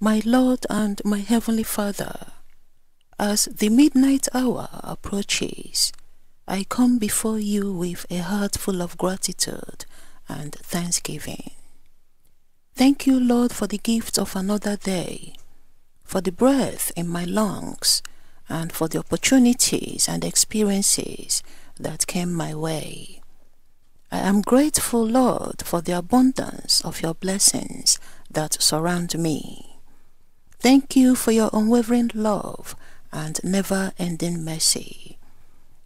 my Lord and my Heavenly Father, as the midnight hour approaches, I come before you with a heart full of gratitude and thanksgiving. Thank you, Lord, for the gift of another day, for the breath in my lungs, and for the opportunities and experiences that came my way. I am grateful, Lord, for the abundance of your blessings that surround me. Thank you for your unwavering love and never-ending mercy.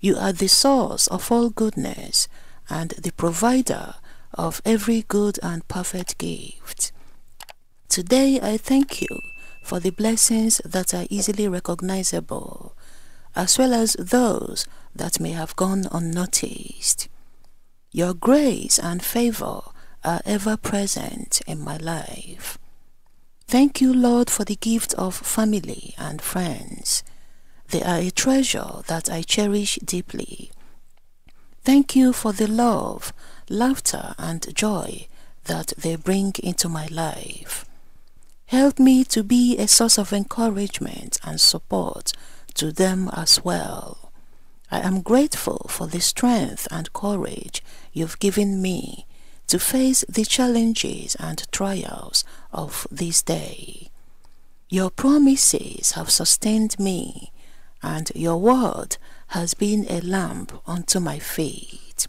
You are the source of all goodness and the provider of every good and perfect gift. Today I thank you for the blessings that are easily recognizable, as well as those that may have gone unnoticed. Your grace and favor are ever present in my life. Thank you, Lord, for the gift of family and friends. They are a treasure that I cherish deeply. Thank you for the love, laughter, and joy that they bring into my life. Help me to be a source of encouragement and support to them as well. I am grateful for the strength and courage you've given me to face the challenges and trials of this day. Your promises have sustained me, and your word has been a lamp unto my feet.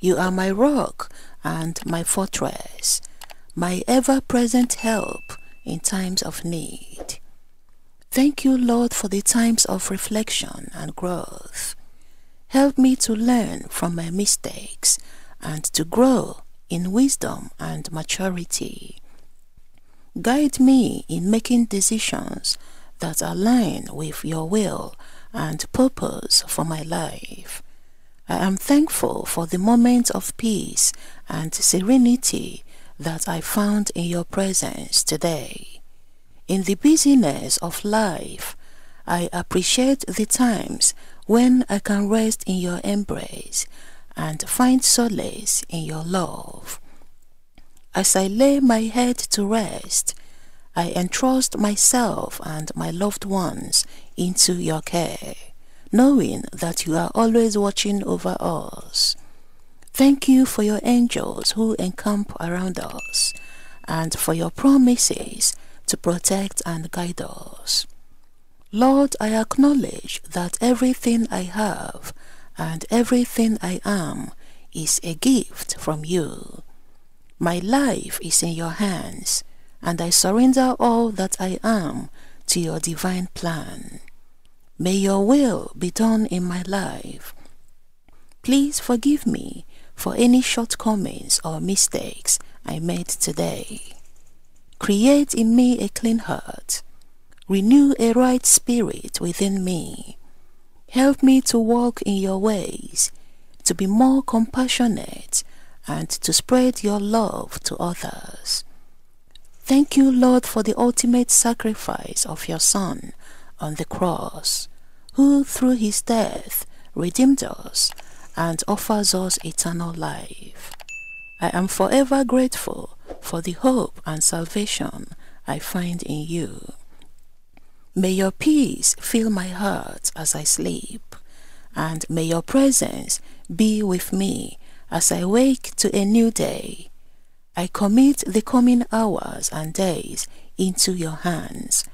You are my rock and my fortress, my ever-present help in times of need. Thank you, Lord, for the times of reflection and growth. Help me to learn from my mistakes and to grow in wisdom and maturity. Guide me in making decisions that align with your will and purpose for my life. I am thankful for the moments of peace and serenity that I found in your presence today. In the busyness of life, I appreciate the times when I can rest in your embrace and find solace in your love. As I lay my head to rest, I entrust myself and my loved ones into your care, knowing that you are always watching over us. Thank you for your angels who encamp around us, and for your promises to protect and guide us. Lord, I acknowledge that everything I have and everything I am is a gift from you. My life is in your hands, and I surrender all that I am to your divine plan. May your will be done in my life. Please forgive me for any shortcomings or mistakes I made today. Create in me a clean heart. Renew a right spirit within me. Help me to walk in your ways, to be more compassionate, and to spread your love to others. Thank you, Lord, for the ultimate sacrifice of your Son on the cross, who through his death redeemed us and offers us eternal life. I am forever grateful for the hope and salvation I find in you. May your peace fill my heart as I sleep, and may your presence be with me as I wake to a new day. I commit the coming hours and days into your hands,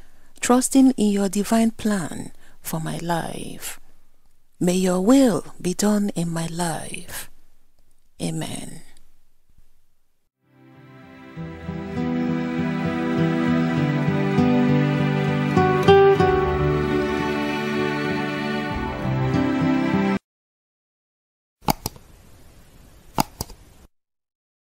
trusting in your divine plan for my life. May your will be done in my life. Amen.